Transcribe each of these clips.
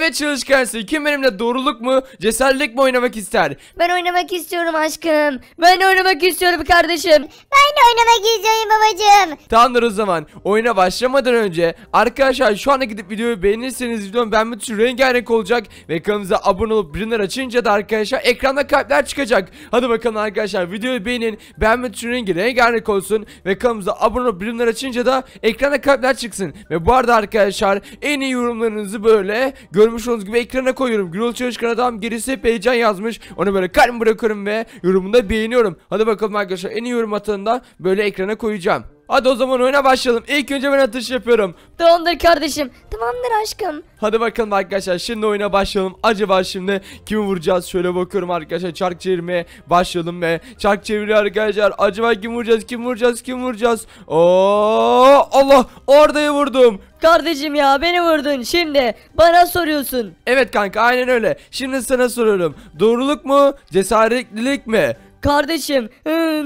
Evet Çalışkan, kim benimle doğruluk mu, cesaretlik mi oynamak ister? Ben oynamak istiyorum aşkım. Ben oynamak istiyorum kardeşim. Ben de oynamak istiyorum babacığım. Tamamdır o zaman. Oyuna başlamadan önce arkadaşlar şu anda gidip videoyu beğenirseniz videonun beğenme tuşu rengarenk olacak. Ve kanalımıza abone olup bildirimleri açınca da arkadaşlar ekranda kalpler çıkacak. Hadi bakalım arkadaşlar, videoyu beğenin. Beğenme tuşu rengarenk olsun. Ve kanalımıza abone olup bildirimleri açınca da ekranda kalpler çıksın. Ve bu arada arkadaşlar en iyi yorumlarınızı böyle görmüş olduğunuz gibi ekrana koyuyorum. Gürol Çalışkan adam gerisi hep heyecan yazmış. Ona böyle kalp bırakıyorum ve yorumunda beğeniyorum. Hadi bakalım arkadaşlar, en iyi yorum atanı da böyle ekrana koyacağım. Hadi o zaman oyuna başlayalım. İlk önce ben atış yapıyorum. Tamamdır kardeşim. Tamamdır aşkım. Hadi bakalım arkadaşlar, şimdi oyuna başlayalım. Acaba şimdi kimi vuracağız? Şöyle bakıyorum arkadaşlar, çark çevirmeye başlayalım ve çark çeviriyor arkadaşlar. Acaba kim vuracağız? Kim vuracağız? Kim vuracağız? Oo, Allah, orada vurdum. Kardeşim ya, beni vurdun, şimdi bana soruyorsun. Evet kanka, aynen öyle. Şimdi sana soruyorum. Doğruluk mu? Cesaretlilik mi? Kardeşim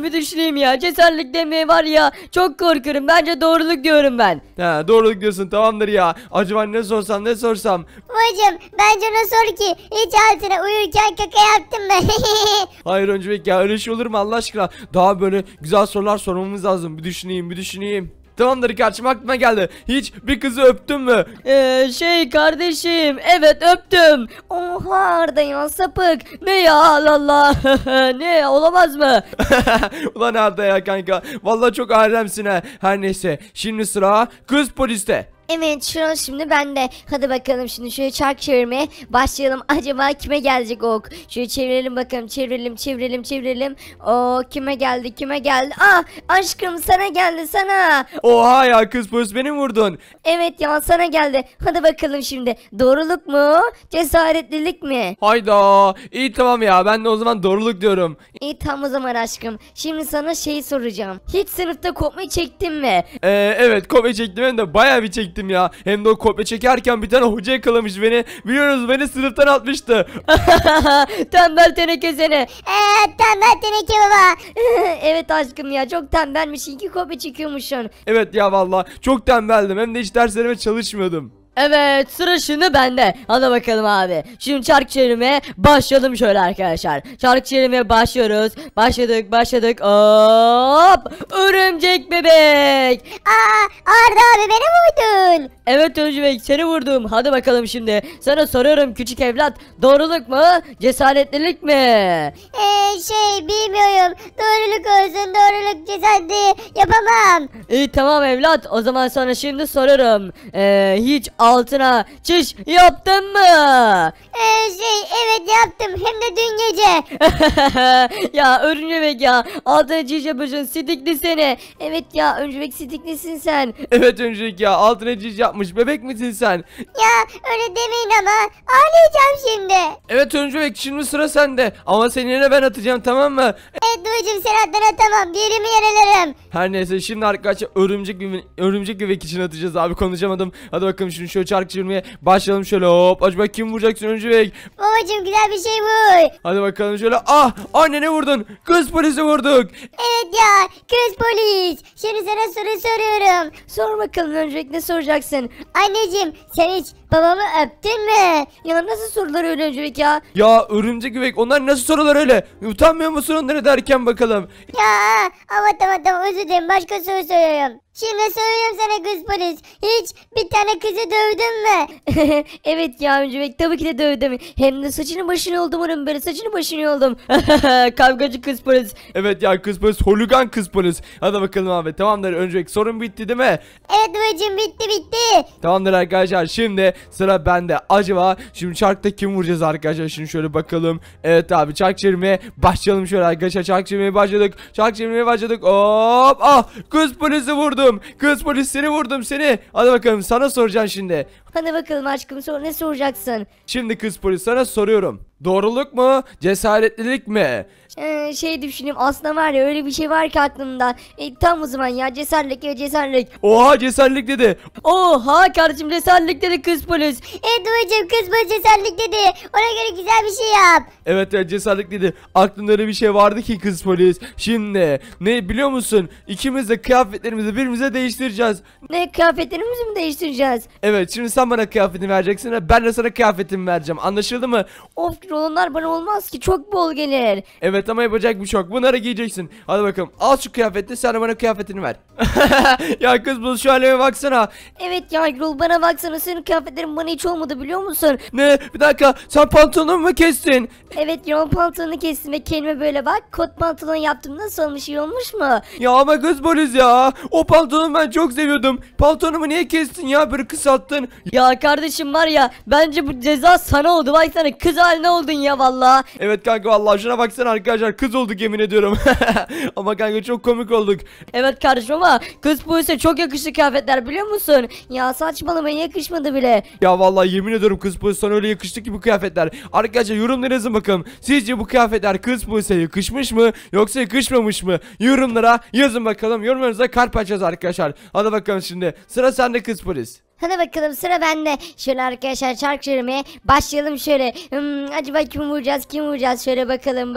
bir düşüneyim ya, cesaretlik demeye var ya, çok korkuyorum, bence doğruluk diyorum ben. He, doğruluk diyorsun, tamamdır ya. Acaba ne sorsam? Babacım bence ne sor ki, hiç altına uyurken kaka yaptım ben. Hayır önceki ya, öyle şey olur mu Allah aşkına? Daha böyle güzel sorular sormamız lazım. Bir düşüneyim. Tamamdır kardeşim, aklıma geldi. Hiç bir kızı öptün mü? Kardeşim, evet öptüm. Oha Arda ya, sapık. Ne ya Allah. Ne, olamaz mı? Ulan Arda ya kanka, vallahi çok alemsin ha. Her neyse, şimdi sıra kız poliste. Evet şu an şimdi bende. Hadi bakalım, şimdi şöyle çark çevirmeye başlayalım. Acaba kime gelecek ok? Şöyle çevirelim bakalım, çevirelim. O kime geldi? Ah aşkım, sana geldi, sana. Oha ya, kız polis beni vurdun. Evet ya, sana geldi. Hadi bakalım şimdi, doğruluk mu, cesaretlilik mi? Hayda, iyi tamam ya, ben de o zaman doğruluk diyorum. İyi tamam o zaman aşkım. Şimdi sana şey soracağım. Hiç sınıfta kopya çektin mi? Evet, kopya çektim, hem de bayağı bir çektim ya. Hem de o kopya çekerken bir tane hoca yakalamış beni. Biliyorsunuz, beni sınıftan atmıştı. Tembel teneke seni. Tembel teneke baba. Evet aşkım ya, çok tembelmiş, 2 kopya çekiyormuşsun. Evet ya, vallahi çok tembeldim, hem de hiç derslerime çalışmıyordum. Evet, sıra şimdi bende. Hadi bakalım abi. Şimdi çark çevirmeye başladım şöyle arkadaşlar. Çark çevirmeye başlıyoruz. Başladık. Hop! Örümcek bebek. Aa, Arda abi beni vurdun. Evet Örümcek, seni vurdum. Hadi bakalım şimdi. Sana soruyorum küçük evlat. Doğruluk mu, cesaretlilik mi? Bilmiyorum. Doğruluk olsun, doğruluk, cesaretli yapamam. İyi tamam evlat. O zaman sana şimdi soruyorum. Hiç altına çiş yaptın mı? Evet yaptım, hem de dün gece. Ya örümcek ya, altına çiş yapıyorsun, sidikli seni. Evet ya örümcek, sidiklisin sen. Evet örümcek ya, altına çiş yapmış, bebek misin sen? Ya öyle demeyin ama, ağlayacağım şimdi. Evet örümcek, şimdi sıra sende, ama seni yine ben atacağım, tamam mı? Evet babacığım, sen attan atamam, yerimi yerelerim. Her neyse, şimdi arkadaşlar örümcek bebek için atacağız abi, konuşamadım. Hadi bakalım, şimdi şöyle çark çevirmeye başlayalım şöyle, hop. Acaba kim vuracaksın örümcek? Babacım güzel bir şey vur. Hadi bakalım şöyle, ah annene vurdun, kız polisi vurduk. Evet ya, kız polis. Şimdi sana soru soruyorum. Sor bakalım örümcek, ne soracaksın? Anneciğim sen hiç babamı öptün mü? Ya nasıl sorular öyle örümcek ya? Ya örümcek bebek, onlar nasıl sorular öyle? Utanmıyor musun onları derken bakalım? Ya ama tamam, özür dilerim, başka soru soruyorum. Şimdi soruyorum sana kız polis, hiç bir tane kızı dövdün mü? Evet ya örümcek, tabii ki de dövdüm. Hem de saçını başını oldum onun, böyle saçını başını oldum. Kavgacı kız polis. Evet ya kız polis, holigan kız polis. Hadi bakalım abi, tamamdır örümcek, sorun bitti değil mi? Evet babacığım, bitti. Tamamdır arkadaşlar, şimdi sıra bende. Acaba şimdi çarkta kim vuracağız arkadaşlar? Şimdi şöyle bakalım. Evet abi, çark çevirmeye başlayalım şöyle arkadaşlar. Çark çevirmeye başladık. Hop, ah kız polisi vurdum. Kız polis seni vurdum, seni. Hadi bakalım, sana soracağım şimdi. Hadi bakalım aşkım, sor, ne soracaksın? Şimdi kız polis, sana soruyorum. Doğruluk mu? Cesaretlilik mi? Şey düşündüm aslında var ya öyle bir şey var ki aklımda. Tam o zaman ya cesaretlik ya cesaretlik. Oha cesaretlik dedi. Oha kardeşim cesaretlik dedi kız polis. Evet babacığım kız polis cesaretlik dedi. Ona göre güzel bir şey yap. Evet ya cesaretlik dedi. Aklımda öyle bir şey vardı ki kız polis. Şimdi ne biliyor musun? İkimiz de kıyafetlerimizi birbirimize değiştireceğiz. Ne kıyafetlerimizi mi değiştireceğiz? Evet şimdi sen bana kıyafetini vereceksin ve ben de sana kıyafetimi vereceğim. Anlaşıldı mı? Of onlar bana olmaz ki çok bol gelir. Evet ama yapacak bir çok. Bunları giyeceksin. Hadi bakalım. Al şu kıyafeti sen bana kıyafetini ver. Ya kız bu şu halime baksana. Evet ya Gürol bana baksana senin kıyafetlerin bana hiç olmadı biliyor musun? Ne? Bir dakika sen pantolonu mu kestin? Evet Gürol pantolonu kestim ve kendime böyle bak kot pantolon yaptım nasıl olmuş iyi olmuş mu? Ya ama kız polis ya. O pantolonu ben çok seviyordum. Pantolonumu niye kestin ya böyle kısalttın? Ya kardeşim var ya bence bu ceza sana oldu baksana kız haline oldu. Ya vallahi. Evet kanka vallahi şuna baksana arkadaşlar kız olduk yemin ediyorum. Ama kanka çok komik olduk. Evet kardeşim ama kız polise çok yakıştı kıyafetler biliyor musun? Ya saçmalamayın yakışmadı bile. Ya vallahi yemin ediyorum kız polise sana öyle yakıştı ki bu kıyafetler. Arkadaşlar yorumlara yazın bakalım. Sizce bu kıyafetler kız polise yakışmış mı yoksa yakışmamış mı? Yorumlara yazın bakalım. Yorumlarınıza kalp açacağız arkadaşlar. Hadi bakalım şimdi sıra sende kız polis. Hadi bakalım sıra bende. Şöyle arkadaşlar şarkı söylemeye başlayalım şöyle. Acaba kim vuracağız kim vuracağız şöyle bakalım.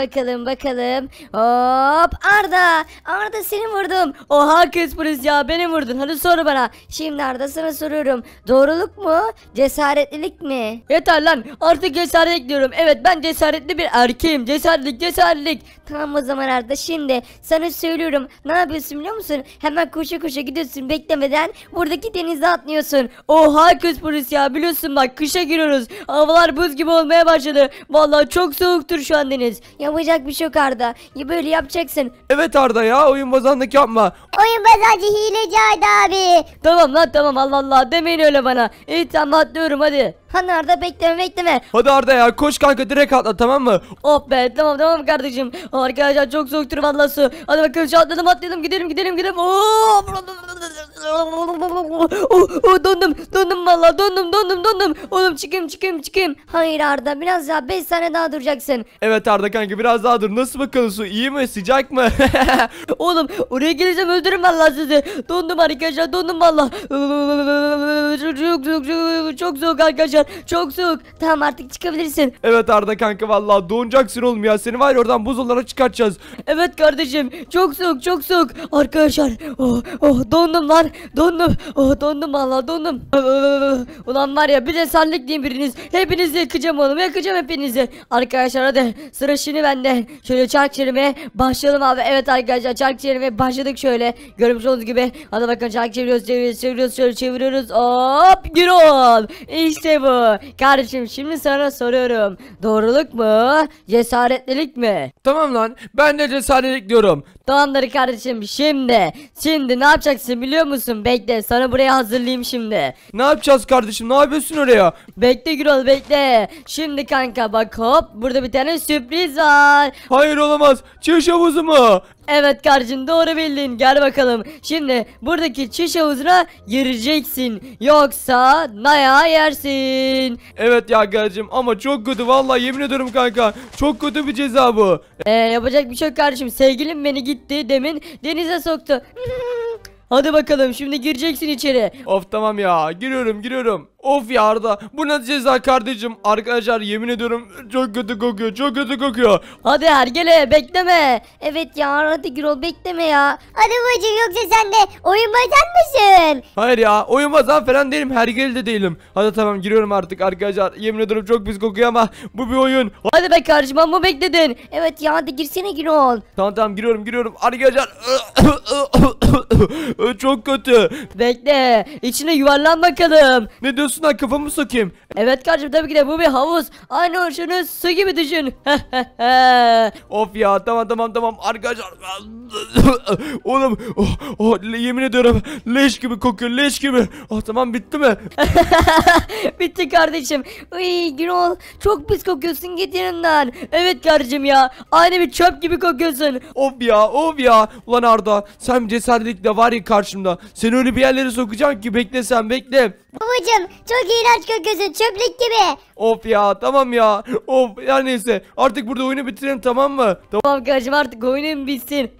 Hop Arda seni vurdum. Oha kız polis ya beni vurdun hadi sor bana. Şimdi Arda sana soruyorum. Doğruluk mu cesaretlilik mi? Yeter lan artık cesaretlik diyorum. Evet ben cesaretli bir erkeğim. Cesaretlik. Tamam o zaman Arda şimdi sana söylüyorum. Ne yapıyorsun biliyor musun? Hemen koşa gidiyorsun beklemeden buradaki denize atlıyorsun. Oha kız polis ya biliyorsun bak kışa giriyoruz. Havalar buz gibi olmaya başladı. Vallahi çok soğuktur şu an deniz. Yapacak bir şey yok Arda. Ya böyle yapacaksın. Evet Arda ya oyun bozanlık yapma. Oyun bozancı hileci Arda abi. Tamam lan tamam Allah Allah demeyin öyle bana. İyi tamam atlıyorum hadi. Hani Arda bekleme. Hadi Arda ya koş kanka direkt atla tamam mı? Oh be tamam kardeşim. Arkadaşlar çok soğuktur vallahi su. Hadi bakalım şu atladım gidelim. Dondum vallahi dondum. Oğlum çıkayım. Hayır Arda biraz daha 5 saniye daha duracaksın. Evet Arda kanka biraz daha dur. Nasıl bakalım su iyi mi sıcak mı? Oğlum oraya geleceğim öldürürüm vallahi sizi. Dondum arkadaşlar dondum vallahi. Çok soğuk arkadaşlar. Çok soğuk. Tamam artık çıkabilirsin. Evet Arda kanka vallahi donacaksın oğlum ya. Seni var oradan buzullara çıkartacağız. Evet kardeşim. Çok soğuk. Arkadaşlar. Oh dondum lan. Dondum vallahi dondum. Ulan var ya bir de sallık diyeyim biriniz. Hepinizi yakacağım oğlum. Yakacağım hepinizi. Arkadaşlar hadi. Sıra şimdi bende. Şöyle çark çevirmeye başlayalım abi. Evet arkadaşlar çark çevirmeye başladık şöyle. Görmüş olduğunuz gibi. Hadi bakın çark çeviriyoruz. Şöyle çeviriyoruz. Hop Gürol. İşte bu. Kardeşim şimdi sana soruyorum. Doğruluk mu? Cesaretlilik mi? Tamam lan. Ben de cesaretlilik diyorum. Tamamdır kardeşim. Şimdi ne yapacaksın biliyor musun? Bekle. Sana buraya hazırlayayım şimdi. Ne yapacağız kardeşim? Ne yapıyorsun oraya? Bekle Gürol bekle. Şimdi kanka bak hop. Burada bir tane sürpriz var. Hayır olamaz. Çiş havuzu mu? Evet kardeşim doğru bildin. Gel bakalım. Şimdi buradaki çiş havuzuna gireceksin. Yoksa naya yersin. Evet ya kardeşim ama çok kötü. Vallahi yemin ediyorum kanka. Çok kötü bir ceza bu. Yapacak bir şey yok kardeşim. Sevgilim beni gitti demin denize soktu. Hadi bakalım şimdi gireceksin içeri. Of tamam ya giriyorum. Of ya Arda bu nasıl ceza kardeşim? Arkadaşlar yemin ediyorum çok kötü kokuyor. Hadi Hergele bekleme. Evet ya hadi Gürol bekleme ya. Hadi bacım yoksa sen de oyun bozan mısın? Hayır ya oyun bozan falan değilim Hergele de değilim. Hadi tamam giriyorum artık arkadaşlar. Yemin ediyorum çok pis kokuyor ama bu bir oyun. Hadi be kardeşim ama bekledin. Evet ya hadi girsene Gürol. Tamam giriyorum arkadaşlar. Çok kötü. Bekle içine yuvarlan bakalım. Ne diyorsun lan kafamı sokayım? Evet kardeşim tabii ki de bu bir havuz. Aynı şunu su gibi düşün. Of ya tamam arkadaşlar. Oğlum yemin ediyorum leş gibi kokuyor Oh tamam bitti mi? Bitti kardeşim. Uy Gürol çok pis kokuyorsun git yanından. Evet kardeşim ya aynı bir çöp gibi kokuyorsun. Of ya. Ulan Arda sen cesaretlik de var ya karşımda. Seni öyle bir yerlere sokacağım ki bekle sen bekle. Babacım çok iğrenç gökyüzü, çöplük gibi. Of ya, tamam ya. Of ya, neyse artık burada oyunu bitirelim, tamam mı? Tamam kardeşim, artık oyunun bitsin.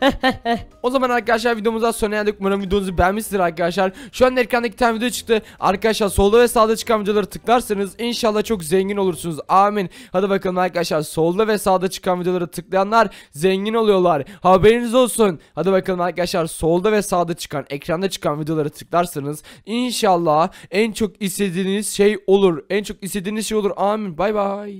O zaman arkadaşlar videomuza sona geldik. Umarım videonuzu beğenmişsinizdir arkadaşlar. Şu an ekranda iki tane video çıktı. Arkadaşlar solda ve sağda çıkan videoları tıklarsanız inşallah çok zengin olursunuz. Amin. Hadi bakalım arkadaşlar, solda ve sağda çıkan videoları tıklayanlar zengin oluyorlar. Haberiniz olsun. Hadi bakalım arkadaşlar, solda ve sağda çıkan, ekranda çıkan videoları tıklarsanız inşallah en çok istediğiniz şey olur. En çok istediğiniz şey olur. Amin. Bay bay.